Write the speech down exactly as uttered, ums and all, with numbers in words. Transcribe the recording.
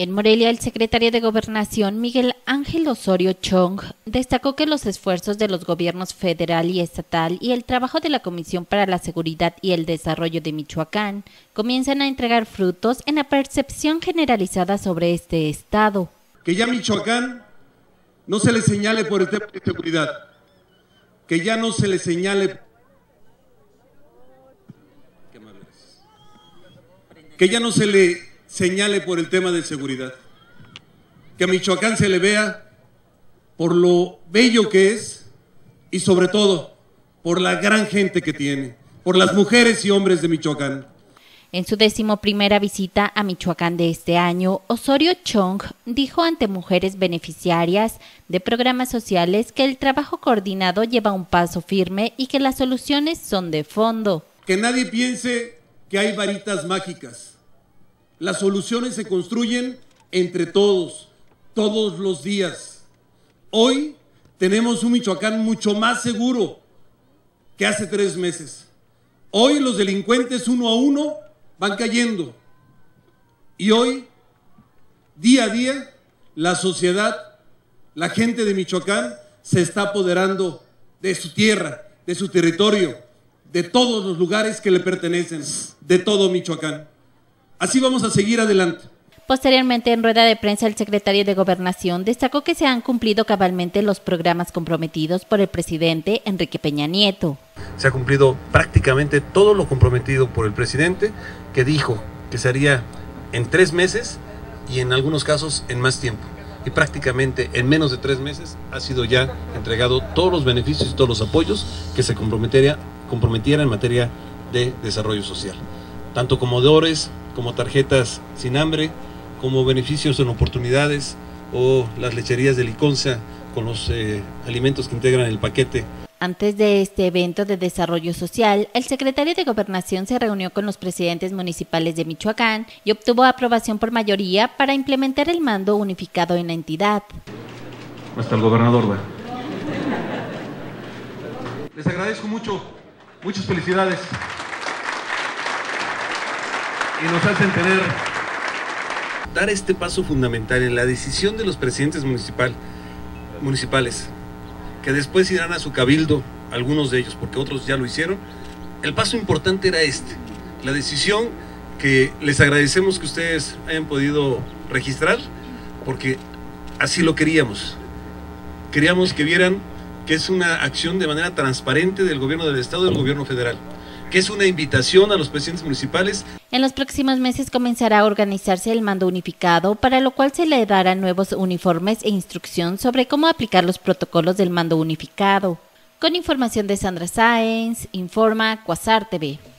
En Morelia, el secretario de Gobernación, Miguel Ángel Osorio Chong, destacó que los esfuerzos de los gobiernos federal y estatal y el trabajo de la Comisión para la Seguridad y el Desarrollo de Michoacán comienzan a entregar frutos en la percepción generalizada sobre este estado. Que ya Michoacán no se le señale por el tema de seguridad, que ya no se le señale, que ya no se le señale por el tema de seguridad, que a Michoacán se le vea por lo bello que es y sobre todo por la gran gente que tiene, por las mujeres y hombres de Michoacán. En su decimoprimera visita a Michoacán de este año, Osorio Chong dijo ante mujeres beneficiarias de programas sociales que el trabajo coordinado lleva un paso firme y que las soluciones son de fondo. Que nadie piense que hay varitas mágicas. Las soluciones se construyen entre todos, todos los días. Hoy tenemos un Michoacán mucho más seguro que hace tres meses. Hoy los delincuentes uno a uno van cayendo. Y hoy, día a día, la sociedad, la gente de Michoacán se está apoderando de su tierra, de su territorio, de todos los lugares que le pertenecen, de todo Michoacán. Así vamos a seguir adelante. Posteriormente, en rueda de prensa, el secretario de Gobernación destacó que se han cumplido cabalmente los programas comprometidos por el presidente Enrique Peña Nieto. Se ha cumplido prácticamente todo lo comprometido por el presidente, que dijo que se haría en tres meses y en algunos casos en más tiempo. Y prácticamente en menos de tres meses ha sido ya entregado todos los beneficios y todos los apoyos que se comprometería, comprometiera en materia de desarrollo social. Tanto comodores, como tarjetas sin hambre, como beneficios en oportunidades o las lecherías de Liconsa con los eh, alimentos que integran el paquete. Antes de este evento de desarrollo social, el secretario de Gobernación se reunió con los presidentes municipales de Michoacán y obtuvo aprobación por mayoría para implementar el mando unificado en la entidad. Hasta el gobernador, ¿verdad? Les agradezco mucho, muchas felicidades. Y nos hacen tener. Dar este paso fundamental en la decisión de los presidentes municipal, municipales, que después irán a su cabildo, algunos de ellos, porque otros ya lo hicieron. El paso importante era este, la decisión que les agradecemos que ustedes hayan podido registrar, porque así lo queríamos. Queríamos que vieran que es una acción de manera transparente del gobierno del estado y del gobierno federal, que es una invitación a los presidentes municipales. En los próximos meses comenzará a organizarse el mando unificado, para lo cual se le darán nuevos uniformes e instrucción sobre cómo aplicar los protocolos del mando unificado. Con información de Sandra Sáenz, Informa, CuasarTV.